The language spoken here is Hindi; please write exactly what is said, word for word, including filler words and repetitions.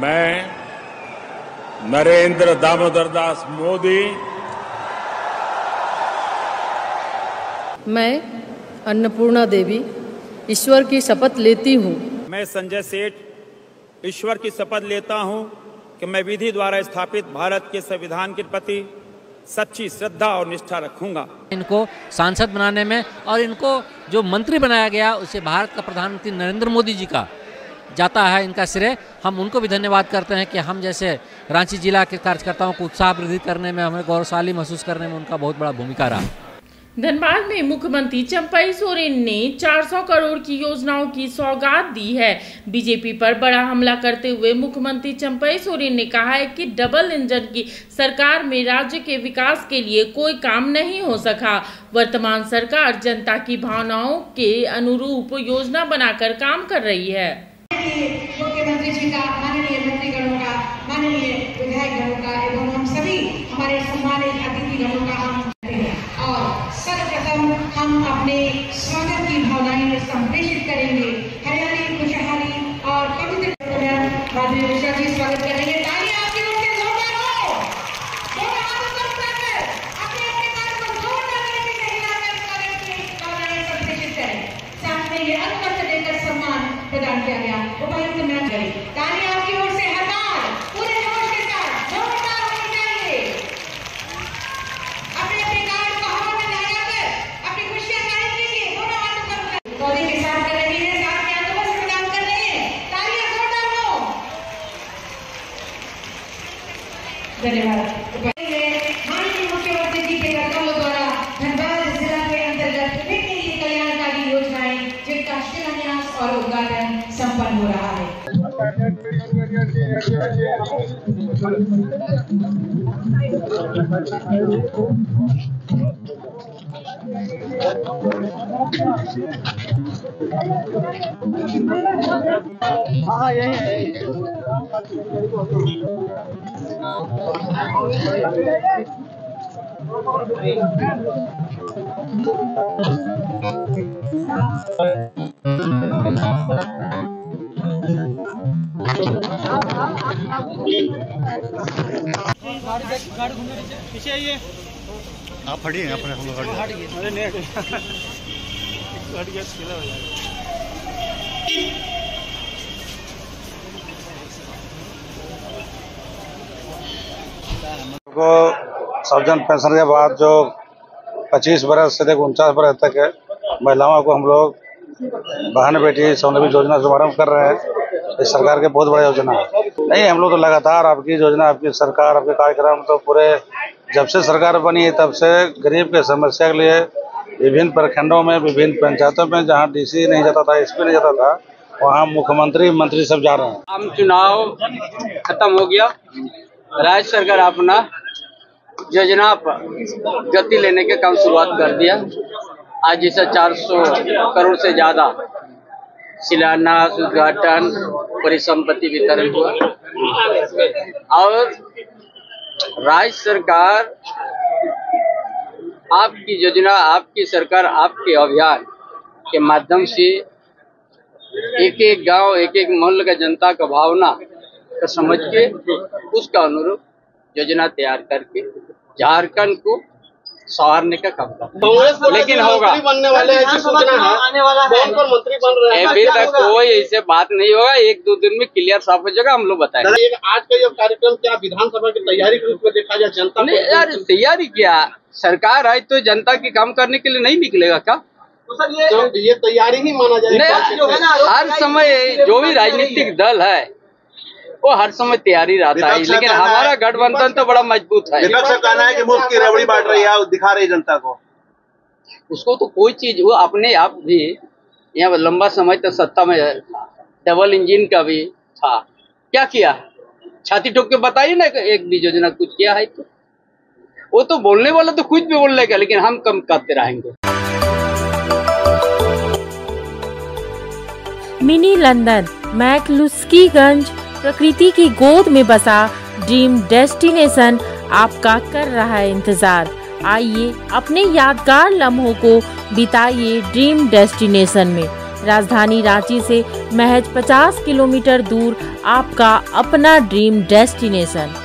मैं नरेंद्र दामोदरदास मोदी, मैं अन्नपूर्णा देवी ईश्वर की शपथ लेती हूँ। मैं संजय सेठ ईश्वर की शपथ लेता हूँ कि मैं विधि द्वारा स्थापित भारत के संविधान के प्रति सच्ची श्रद्धा और निष्ठा रखूंगा। इनको सांसद बनाने में और इनको जो मंत्री बनाया गया उसे भारत का प्रधानमंत्री नरेंद्र मोदी जी का जाता है। इनका श्रेय हम उनको भी धन्यवाद करते हैं कि हम जैसे रांची जिला के कार्यकर्ताओं को उत्साह वृद्धि करने में, हमें गौरवशाली महसूस करने में उनका बहुत बड़ा भूमिका रहा। धनबाद में मुख्यमंत्री चंपई सोरेन ने चार सौ करोड़ की योजनाओं की सौगात दी है। बीजेपी पर बड़ा हमला करते हुए मुख्यमंत्री चंपई सोरेन ने कहा है कि डबल इंजन की सरकार में राज्य के विकास के लिए कोई काम नहीं हो सका। वर्तमान सरकार जनता की भावनाओं के अनुरूप योजना बनाकर काम कर रही है। मुख्यमंत्री जी का, माननीय मंत्रीगणों का, माननीय विधायकगणों का एवं हम सभी हमारे सम्मानित अतिथिगणों का हम अपने स्वागत की भावनाएं संप्रेषित करेंगे। हरियाली, खुशहाली और पवित्र जी स्वागत करेंगे। तालियां आपके ओर से जोरदार हो। दोनों हाथों को ऊपर अपने-अपने कान को जोरदार तरीके से हिलाकर स्वागत की भावनाएं संप्रेषित करें। साथ में ये अंतर्गत देकर सम्मान प्रदान किया गया उपायुक्त मैच गई। तालियां आपकी ओर से हर बार पूरे जोश के साथ जोरदार होनी चाहिए। अपने-अपने कान को हवा में लगाकर अपनी खुशियां जाहिर कीजिए। दोनों हाथों को पौधे के साथ धन्यवाद। माननीय मुख्यमंत्री जी के कदमों द्वारा धनबाद जिला के अंतर्गत विभिन्न कल्याणकारी योजनाएं जिनका शिलान्यास और उद्घाटन संपन्न हो रहा है। हाँ यही पीछे आइए। आप खड़ी हैं अपने हम लोग हट गए। अरे नहीं हट गया खेला हो जाएगा। को सर्जन पेंशन के बाद जो पच्चीस बरस से लेकर उनचास बरस तक है महिलाओं को हम लोग बहन बेटी सौनवी योजना शुभारम्भ कर रहे हैं। इस सरकार के बहुत बड़ा योजना है। नहीं, हम लोग तो लगातार आपकी योजना, आपकी सरकार, आपके कार्यक्रम तो पूरे जब से सरकार बनी है तब से गरीब के समस्या के लिए विभिन्न प्रखंडों में, विभिन्न पंचायतों में जहाँ डी सी नहीं जाता था, एस पी नहीं जाता था, वहाँ मुख्यमंत्री मंत्री सब जा रहे हैं। आम चुनाव खत्म हो गया। राज्य सरकार अपना योजना पर गति लेने के काम शुरुआत कर दिया। आज इसे चार सौ करोड़ से ज्यादा शिलान्यास, उद्घाटन, परिसंपत्ति वितरण हुआ और राज्य सरकार आपकी योजना, आपकी सरकार, आपके अभियान के माध्यम से एक एक गांव, एक एक मोहल्ले का जनता का भावना का समझ के उसका अनुरूप योजना तैयार करके झारखंड को सवारने का काम कर, लेकिन होगा बनने वाले है, सूचना है, कौन कौन मंत्री बन रहे हैं। अभी तक कोई ऐसे बात नहीं होगा। एक दो दिन में क्लियर साफ हो जाएगा, हम लोग बताएंगे। आज का ये कार्यक्रम क्या विधानसभा की तैयारी के रूप में देखा जाए? जनता ने यार तैयारी किया, सरकार आई तो जनता के काम करने के लिए नहीं निकलेगा क्या? तो सर ये ये तैयारी ही माना जाए। हर समय जो भी राजनीतिक दल है वो हर समय तैयारी रहता है, लेकिन हमारा गठबंधन तो बड़ा मजबूत है। विपक्ष का कहना है कि मुफ्त की रबड़ी बांट रही है और दिखा रही जनता को, उसको तो कोई चीज वो अपने आप भी यहाँ लंबा समय तक सत्ता में डबल इंजन का भी था, क्या किया? छाती ठोक के बताइए ना एक भी योजना कुछ किया है। तो वो तो बोलने वाला तो कुछ भी बोल लेगा, लेकिन हम कम करते रहेंगे। मिनी लंदन, मैकलुस्कीगंज, प्रकृति की गोद में बसा ड्रीम डेस्टिनेशन आपका कर रहा है इंतजार। आइए अपने यादगार लम्हों को बिताइए ड्रीम डेस्टिनेशन में। राजधानी रांची से महज पचास किलोमीटर दूर आपका अपना ड्रीम डेस्टिनेशन।